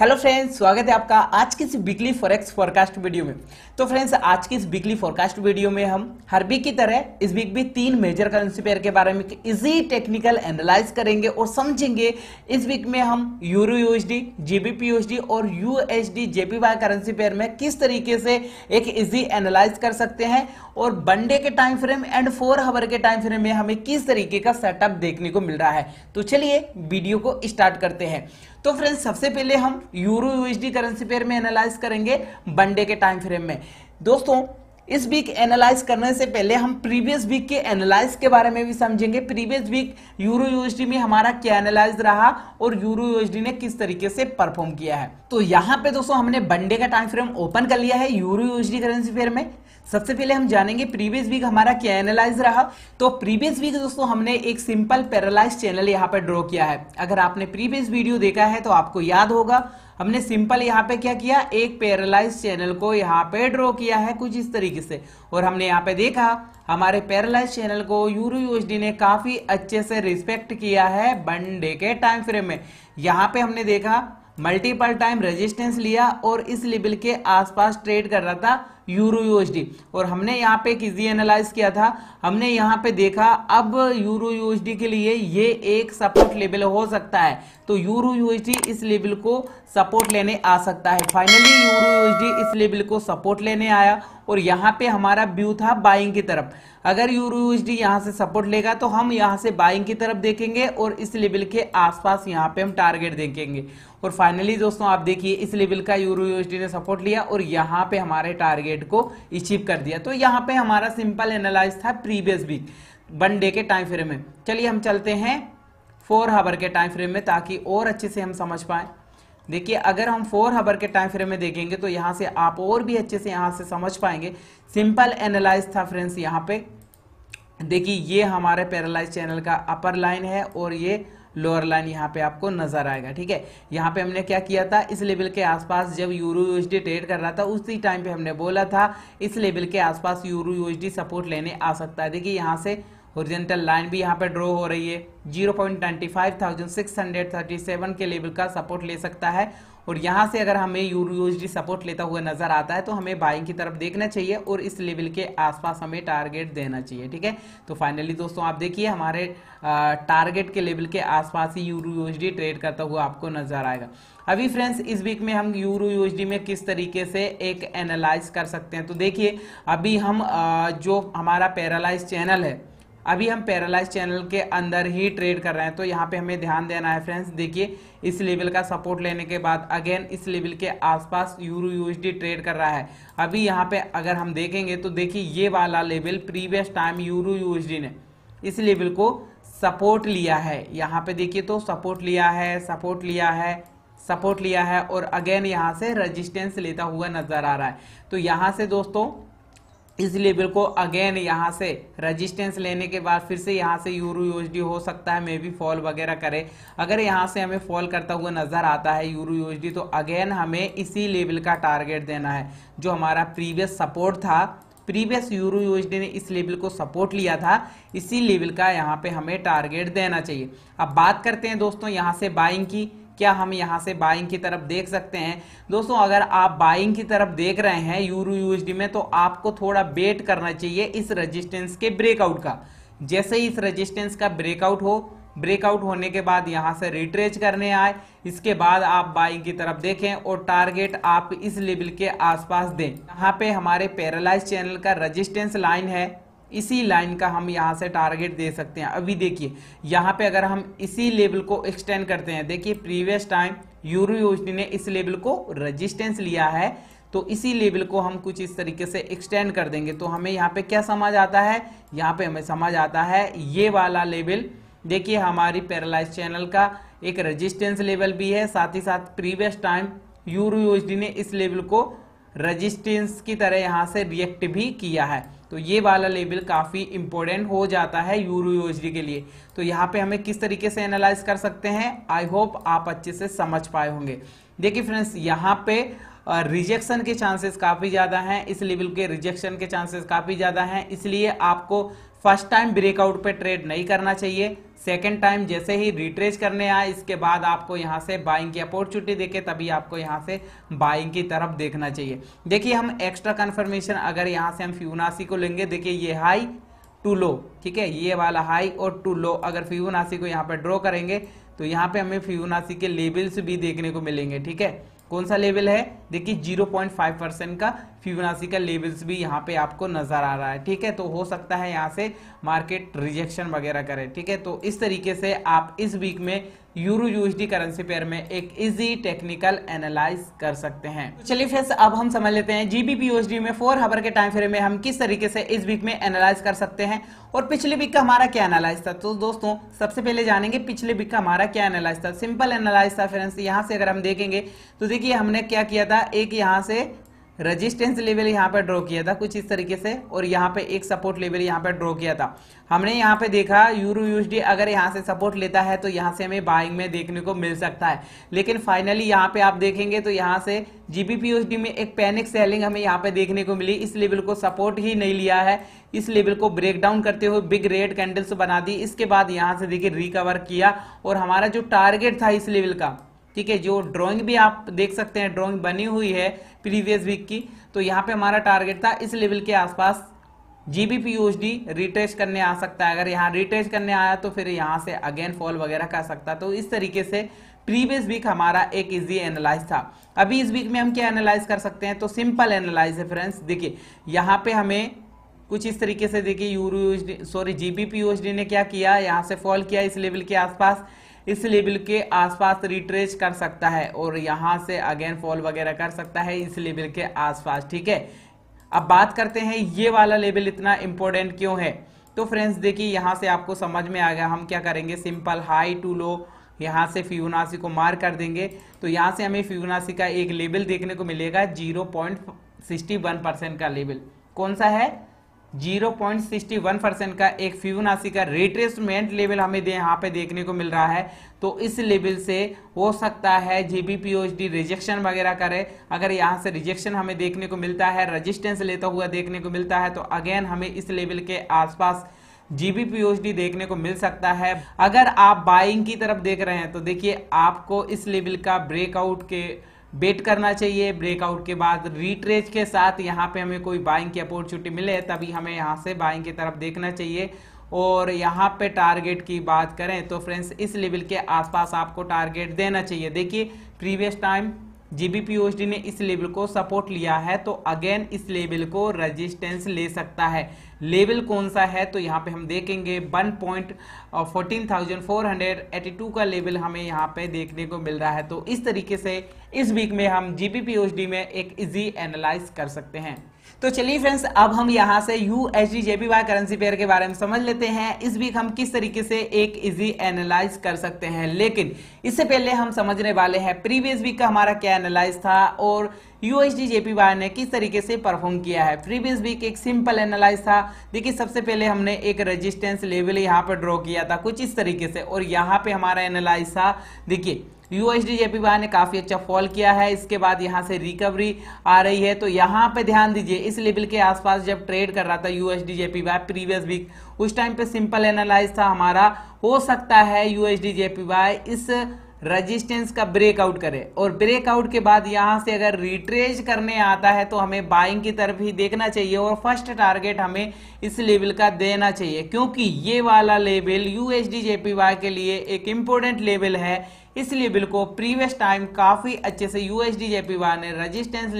Hello friends, स्वागत है आपका आज की इस वीकली फॉरेक्स फोरकास्ट वीडियो में। तो फ्रेंड्स, आज की इस वीकली फोरकास्ट वीडियो में हम हर वीक की तरह इस वीक भी तीन मेजर करेंसी पेयर के बारे में इजी टेक्निकल एनालाइज करेंगे और समझेंगे। इस वीक में हम यूरो यूएसडी, जीबीपीयूएसडी और यूएसडी जेपीवाई करेंसी पेयर में किस तरीके से एक इजी एनालाइज कर सकते हैं और वनडे के टाइम फ्रेम एंड 4 आवर के टाइम फ्रेम में हमें किस तरीके का सेटअप देखने को मिल रहा है। तो चलिए वीडियो को स्टार्ट करते हैं। तो फ्रेंड्स, सबसे पहले हम यूरो यूएसडी करेंसी पेयर में एनालाइज करेंगे वनडे के टाइम फ्रेम में। दोस्तों, इस वीक एनालाइज करने से पहले हम प्रीवियस वीक के एनालाइज के बारे में भी समझेंगे। प्रीवियस वीक यूरो यूएसडी में हमारा क्या एनालाइज रहा और यूरो यूएसडी ने किस तरीके से परफॉर्म किया है। तो यहाँ पे दोस्तों हमने वनडे का टाइम फ्रेम ओपन कर लिया है यूरो यूएसडी करेंसी पेयर में। सबसे पहले हम जानेंगे प्रीवियस वीक हमारा क्या एनालाइज रहा। तो प्रीवियस वीक दोस्तों हमने एक सिंपल पैरालाइज चैनल यहाँ पर ड्रॉ किया है। अगर आपने प्रीवियस वीडियो देखा है तो आपको याद होगा हमने सिंपल यहाँ पे क्या किया, एक पैरालाइज चैनल को यहाँ पे ड्रॉ किया है कुछ इस तरीके से। और हमने यहाँ पे देखा हमारे पैरालाइज चैनल को यूरो यूएसडी ने काफी अच्छे से रिस्पेक्ट किया है वनडे के टाइम फ्रेम में। यहाँ पे हमने देखा मल्टीपल टाइम रेजिस्टेंस लिया और इस लेवल के आसपास ट्रेड कर रहा था यूरो यूएसडी। और हमने यहाँ पे किसी एनालाइज किया था, हमने यहाँ पे देखा अब यूरो यूएसडी के लिए ये एक सपोर्ट लेवल हो सकता है। तो यूरो यूएसडी इस लेवल को सपोर्ट लेने आ सकता है। फाइनली यूरो यूएसडी इस लेवल को सपोर्ट लेने आया और यहाँ पे हमारा व्यू था बाइंग की तरफ। अगर यूरो यूएसडी यहाँ से सपोर्ट लेगा तो हम यहाँ से बाइंग की तरफ देखेंगे और इस लेवल के आसपास यहाँ पे हम टारगेट देखेंगे। और फाइनली दोस्तों आप देखिए इस लेवल का यूरो यूएसडी ने सपोर्ट लिया और यहाँ पे हमारे टारगेट को अचीव कर दिया। तो यहाँ पे हमारा सिंपल एनालाइज था प्रीवियस वीक वनडे के टाइम फ्रेम में। चलिए हम चलते हैं 4 आवर के टाइम फ्रेम में ताकि और अच्छे से हम समझ पाएँ। देखिए अगर हम 4 आवर के टाइम फ्रेम में देखेंगे तो यहाँ से आप और भी अच्छे से यहाँ से समझ पाएंगे। सिंपल एनालाइज था फ्रेंड्स। यहाँ पे देखिए ये हमारे पैरालाइज चैनल का अपर लाइन है और ये लोअर लाइन यहाँ पे आपको नजर आएगा। ठीक है, यहाँ पे हमने क्या किया था, इस लेवल के आसपास जब यूरो यूएसडी ट्रेड कर रहा था उसी टाइम पे हमने बोला था इस लेवल के आसपास यूरो यूएसडी सपोर्ट लेने आ सकता है। देखिए यहाँ से हॉरिजॉन्टल लाइन भी यहाँ पे ड्रॉ हो रही है। 0.95637 के लेवल का सपोर्ट ले सकता है और यहाँ से अगर हमें यूरो यूएसडी सपोर्ट लेता हुआ नजर आता है तो हमें बाइंग की तरफ देखना चाहिए और इस लेवल के आसपास हमें टारगेट देना चाहिए। ठीक है, तो फाइनली दोस्तों आप देखिए हमारे टारगेट के लेवल के आसपास ही यूरो यूएसडी ट्रेड करता हुआ आपको नजर आएगा। अभी फ्रेंड्स इस वीक में हम यूरो यूएसडी में किस तरीके से एक एनालाइज कर सकते हैं। तो देखिए अभी हम जो हमारा पैरालाइज चैनल है अभी हम पैरालाइज चैनल के अंदर ही ट्रेड कर रहे हैं। तो यहाँ पे हमें ध्यान देना है फ्रेंड्स। देखिए इस लेवल का सपोर्ट लेने के बाद अगेन इस लेवल के आसपास यूरो यूएसडी ट्रेड कर रहा है। अभी यहाँ पे अगर हम देखेंगे तो देखिए ये वाला level previous time euro USD ने इस लेवल को सपोर्ट लिया है। यहाँ पे देखिए तो सपोर्ट लिया है, सपोर्ट लिया है, सपोर्ट लिया है और अगेन यहाँ से रजिस्टेंस लेता हुआ नजर आ रहा है। तो यहाँ से दोस्तों इस लेवल को अगेन यहाँ से रेजिस्टेंस लेने के बाद फिर से यहाँ से यूरो यूएसडी हो सकता है मे बी फॉल वगैरह करे। अगर यहाँ से हमें फॉल करता हुआ नज़र आता है यूरो यूएसडी तो अगेन हमें इसी लेवल का टारगेट देना है जो हमारा प्रीवियस सपोर्ट था। प्रीवियस यूरो यूएसडी ने इस लेवल को सपोर्ट लिया था, इसी लेवल का यहाँ पे हमें टारगेट देना चाहिए। अब बात करते हैं दोस्तों यहाँ से बाइंग की। क्या हम यहाँ से बाइंग की तरफ देख सकते हैं? दोस्तों अगर आप बाइंग की तरफ देख रहे हैं यूरो यूएसडी में तो आपको थोड़ा वेट करना चाहिए इस रेजिस्टेंस के ब्रेकआउट का। जैसे ही इस रेजिस्टेंस का ब्रेकआउट हो, ब्रेकआउट होने के बाद यहाँ से रिट्रेस करने आए, इसके बाद आप बाइंग की तरफ देखें और टारगेट आप इस लेवल के आसपास दें। यहाँ पे हमारे पैरालाइज चैनल का रेजिस्टेंस लाइन है, इसी लाइन का हम यहाँ से टारगेट दे सकते हैं। अभी देखिए यहाँ पे अगर हम इसी लेवल को एक्सटेंड करते हैं, देखिए प्रीवियस टाइम यूरो यूएसडी ने इस लेवल को रेजिस्टेंस लिया है तो इसी लेवल को हम कुछ इस तरीके से एक्सटेंड कर देंगे। तो हमें यहाँ पे क्या समझ आता है, यहाँ पे हमें समझ आता है ये वाला लेवल देखिए हमारी पैरालाइज चैनल का एक रेजिस्टेंस लेवल भी है, साथ ही साथ प्रीवियस टाइम यूरो यूएसडी ने इस लेवल को रेजिस्टेंस की तरह यहाँ से रिएक्ट भी किया है। तो ये वाला लेवल काफ़ी इंपॉर्टेंट हो जाता है यूरो यूएसडी के लिए। तो यहाँ पे हमें किस तरीके से एनालाइज कर सकते हैं, आई होप आप अच्छे से समझ पाए होंगे। देखिए फ्रेंड्स यहाँ पे और रिजेक्शन के चांसेस काफ़ी ज़्यादा हैं, इस लेवल के रिजेक्शन के चांसेस काफ़ी ज़्यादा हैं। इसलिए आपको फर्स्ट टाइम ब्रेकआउट पे ट्रेड नहीं करना चाहिए। सेकेंड टाइम जैसे ही रिट्रेस करने आए इसके बाद आपको यहाँ से बाइंग की अपॉर्चुनिटी देखे तभी आपको यहाँ से बाइंग की तरफ देखना चाहिए। देखिए हम एक्स्ट्रा कन्फर्मेशन अगर यहाँ से हम फिबोनाची को लेंगे, देखिए ये हाई टू लो, ठीक है, ये वाला हाई और टू लो अगर फिबोनाची को यहाँ पर ड्रॉ करेंगे तो यहाँ पे हमें फिबोनाची के लेवल्स भी देखने को मिलेंगे। ठीक है, कौन सा लेवल है, देखिए 0.5% का फिबोनाची का लेवल्स भी यहाँ पे आपको नजर आ रहा है। ठीक है, तो हो सकता है यहाँ से मार्केट रिजेक्शन वगैरह करे। ठीक है, तो इस तरीके से आप इस वीक में यूरो यूएसडी करेंसी पेयर में एक इजी टेक्निकल एनालाइज कर सकते हैं। चलिए फ्रेंड्स, अब हम समझ लेते हैं जीबीपी यूएसडी में 4 आवर के टाइम फ्रेम में हम किस तरीके से इस वीक में एनालाइज कर सकते हैं और पिछले वीक का हमारा क्या एनालाइज था। तो दोस्तों सबसे पहले जानेंगे पिछले वीक का हमारा क्या एनालाइज था। सिंपल एनालाइज था फ्रेंड्स। यहाँ से अगर हम देखेंगे तो देखिए हमने क्या किया था, एक यहाँ से रेजिस्टेंस लेवल यहाँ पर ड्रॉ किया था कुछ इस तरीके से और यहाँ पे एक सपोर्ट लेवल यहाँ पर ड्रॉ किया था। हमने यहाँ पे देखा यूरो यूएसडी अगर यहाँ से सपोर्ट लेता है तो यहाँ से हमें बाइंग में देखने को मिल सकता है, लेकिन फाइनली यहाँ पे आप देखेंगे तो यहाँ से जीबीपी यूएसडी में एक पैनिक सेलिंग हमें यहाँ पे देखने को मिली। इस लेवल को सपोर्ट ही नहीं लिया है, इस लेवल को ब्रेक डाउन करते हुए बिग रेड कैंडल्स बना दी। इसके बाद यहाँ से देखिए रिकवर किया और हमारा जो टारगेट था इस लेवल का, ठीक है, जो ड्राइंग भी आप देख सकते हैं, ड्राइंग बनी हुई है प्रीवियस वीक की, तो यहाँ पे हमारा टारगेट था इस लेवल के आसपास GBP/USD रिट्रेस करने आ सकता है। अगर यहाँ रिट्रेस करने आया तो फिर यहाँ से अगेन फॉल वगैरह कर सकता है। तो इस तरीके से प्रीवियस वीक हमारा एक इजी एनालाइज था। अभी इस वीक में हम क्या एनालाइज कर सकते हैं, तो सिंपल एनालाइज है फ्रेंड्स। देखिए यहाँ पे हमें कुछ इस तरीके से देखिए GBP/USD ने क्या किया, यहाँ से फॉल किया इस लेवल के आसपास, इस लेवल के आसपास रिट्रेस कर सकता है और यहाँ से अगेन फॉल वगैरह कर सकता है इस लेवल के आसपास। ठीक है, अब बात करते हैं ये वाला लेवल इतना इम्पोर्टेंट क्यों है। तो फ्रेंड्स देखिए यहाँ से आपको समझ में आ गया, हम क्या करेंगे, सिंपल हाई टू लो यहाँ से फिबोनाची को मार कर देंगे तो यहाँ से हमें फिबोनाची का एक लेवल देखने को मिलेगा 0.61% का लेवल। कौन सा है, 0.61% का एक फिबोनाची का रिट्रेसमेंट लेवल हमें यहाँ पे देखने को मिल रहा है। तो इस लेवल से हो सकता है GBP/USD रिजेक्शन वगैरह करे। अगर यहाँ से रिजेक्शन हमें देखने को मिलता है, रेजिस्टेंस लेता हुआ देखने को मिलता है, तो अगेन हमें इस लेवल के आसपास GBP/USD देखने को मिल सकता है। अगर आप बाइंग की तरफ देख रहे हैं तो देखिए आपको इस लेवल का ब्रेकआउट के वेट करना चाहिए। ब्रेकआउट के बाद रिट्रेस के साथ यहाँ पे हमें कोई बाइंग की अपॉर्चुनिटी मिले तभी हमें यहाँ से बाइंग की तरफ देखना चाहिए। और यहाँ पे टारगेट की बात करें तो फ्रेंड्स इस लेवल के आसपास आपको टारगेट देना चाहिए। देखिए प्रीवियस टाइम GBP/USD ने इस लेवल को सपोर्ट लिया है तो अगेन इस लेवल को रेजिस्टेंस ले सकता है। लेवल कौन सा है, तो यहाँ पे हम देखेंगे 1.14482 का लेवल हमें यहाँ पे देखने को मिल रहा है। तो इस तरीके से इस वीक में हम GBP/USD में एक इजी एनालाइज कर सकते हैं। तो चलिए फ्रेंड्स, अब हम यहाँ से USD/JPY करेंसी पेयर के बारे में समझ लेते हैं। इस वीक हम किस तरीके से एक इजी एनालाइज कर सकते हैं, लेकिन इससे पहले हम समझने वाले हैं प्रीवियस वीक का हमारा क्या एनालाइज था और USD/JPY ने किस तरीके से परफॉर्म किया है। प्रीवियस वीक एक सिंपल एनालाइज था। देखिए सबसे पहले हमने एक रेजिस्टेंस लेवल यहाँ पर ड्रॉ किया था कुछ इस तरीके से और यहाँ पे हमारा एनालाइज था। देखिए USD/JPY ने काफ़ी अच्छा फॉल किया है, इसके बाद यहाँ से रिकवरी आ रही है। तो यहाँ पे ध्यान दीजिए, इस लेवल के आसपास जब ट्रेड कर रहा था USD/JPY प्रीवियस वीक, उस टाइम पे सिंपल एनालाइज था हमारा, हो सकता है USD/JPY इस रेजिस्टेंस का ब्रेकआउट करे और ब्रेकआउट के बाद यहाँ से अगर रिट्रेस करने आता है तो हमें बाइंग की तरफ ही देखना चाहिए और फर्स्ट टारगेट हमें इस लेवल का देना चाहिए, क्योंकि ये वाला लेवल USD/JPY के लिए एक इम्पोर्टेंट लेवल है। इस लेवल को प्रीवियस टाइम काफ़ी अच्छे से USD/JPY ने रेजिस्टेंस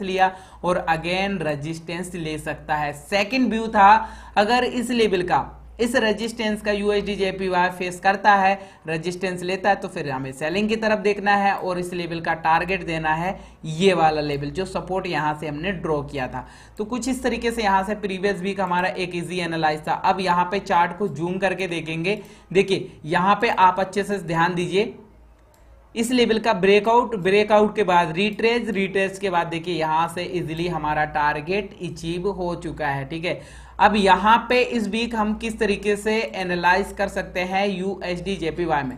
लिया और अगेन रेजिस्टेंस ले सकता है। सेकंड व्यू था, अगर इस लेवल का, इस रेजिस्टेंस का USD/JPY फेस करता है, रेजिस्टेंस लेता है, तो फिर हमें सेलिंग की तरफ देखना है और इस लेवल का टारगेट देना है, ये वाला लेवल जो सपोर्ट यहाँ से हमने ड्रॉ किया था। तो कुछ इस तरीके से यहाँ से प्रीवियस वीक हमारा एक इजी एनालाइज था। अब यहाँ पे चार्ट को जूम करके देखेंगे। देखिए यहाँ पे आप अच्छे से ध्यान दीजिए, इस लेवल का ब्रेकआउट के बाद रिट्रेस के बाद देखिए यहाँ से इजीली हमारा टारगेट अचीव हो चुका है। ठीक है, अब यहाँ पे इस वीक हम किस तरीके से एनालाइज कर सकते हैं USD/JPY में।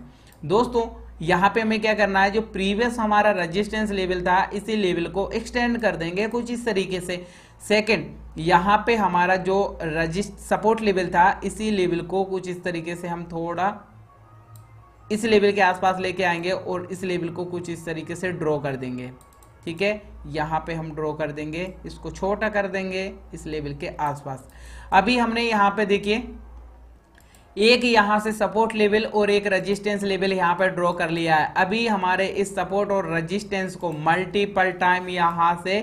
दोस्तों यहाँ पे हमें क्या करना है, जो प्रीवियस हमारा रेजिस्टेंस लेवल था इसी लेवल को एक्सटेंड कर देंगे कुछ इस तरीके से। सेकंड, यहाँ पे हमारा जो सपोर्ट लेवल था इसी लेवल को कुछ इस तरीके से हम थोड़ा इस लेवल के आसपास लेके आएंगे और इस लेवल को कुछ इस तरीके से ड्रॉ कर देंगे। ठीक है, यहाँ पे हम ड्रॉ कर देंगे, इसको छोटा कर देंगे इस लेवल के आसपास। अभी हमने यहाँ पे देखिए एक यहाँ से सपोर्ट लेवल और एक रेजिस्टेंस लेवल यहाँ पर ड्रॉ कर लिया है। अभी हमारे इस सपोर्ट और रेजिस्टेंस को मल्टीपल टाइम यहाँ से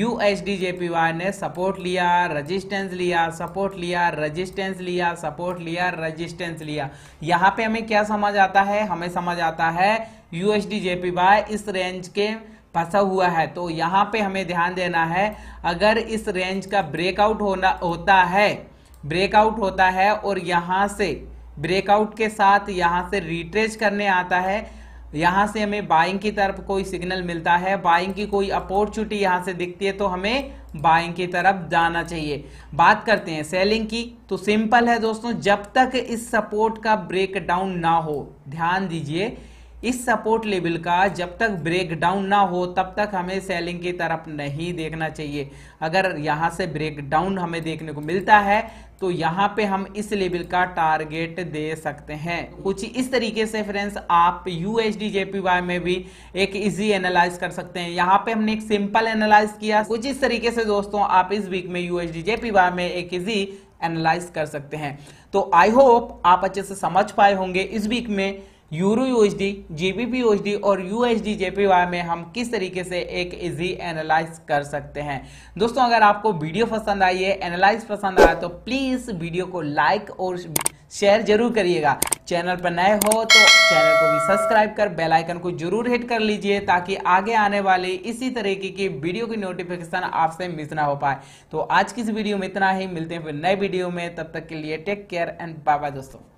USD/JPY ने सपोर्ट लिया, रेजिस्टेंस लिया, सपोर्ट लिया, रेजिस्टेंस लिया, सपोर्ट लिया, रेजिस्टेंस लिया। यहाँ पे हमें क्या समझ आता है, हमें समझ आता है USD/JPY इस रेंज के फंसा हुआ है। तो यहाँ पे हमें ध्यान देना है, अगर इस रेंज का ब्रेकआउट होता है और यहाँ से ब्रेकआउट के साथ यहाँ से रिट्रेस करने आता है, यहाँ से हमें बाइंग की तरफ कोई सिग्नल मिलता है, बाइंग की कोई अपॉर्चुनिटी यहाँ से दिखती है, तो हमें बाइंग की तरफ जाना चाहिए। बात करते हैं सेलिंग की, तो सिंपल है दोस्तों, जब तक इस सपोर्ट का ब्रेकडाउन ना हो, ध्यान दीजिए इस सपोर्ट लेवल का जब तक ब्रेकडाउन ना हो तब तक हमें सेलिंग की तरफ नहीं देखना चाहिए। अगर यहाँ से ब्रेकडाउन हमें देखने को मिलता है तो यहाँ पे हम इस लेवल का टारगेट दे सकते हैं। कुछ इस तरीके से फ्रेंड्स आप USD/JPY में भी एक इजी एनालाइज कर सकते हैं। यहाँ पे हमने एक सिंपल एनालाइज किया, कुछ इस तरीके से दोस्तों आप इस वीक में USD/JPY में एक इजी एनालाइज कर सकते हैं। तो आई होप आप अच्छे से समझ पाए होंगे इस वीक में EURUSD, GBP/USD और USD/JPY में हम किस तरीके से एक इजी एनालाइज कर सकते हैं। दोस्तों अगर आपको वीडियो पसंद आई है, एनालाइज पसंद आया तो प्लीज़ वीडियो को लाइक और शेयर जरूर करिएगा। चैनल पर नए हो तो चैनल को भी सब्सक्राइब कर बेल आइकन को जरूर हिट कर लीजिए ताकि आगे आने वाले इसी तरीके की वीडियो की नोटिफिकेशन आपसे मिस ना हो पाए। तो आज की इस वीडियो में इतना ही, मिलते हैं फिर नए वीडियो में, तब तक के लिए take care and bye bye दोस्तों।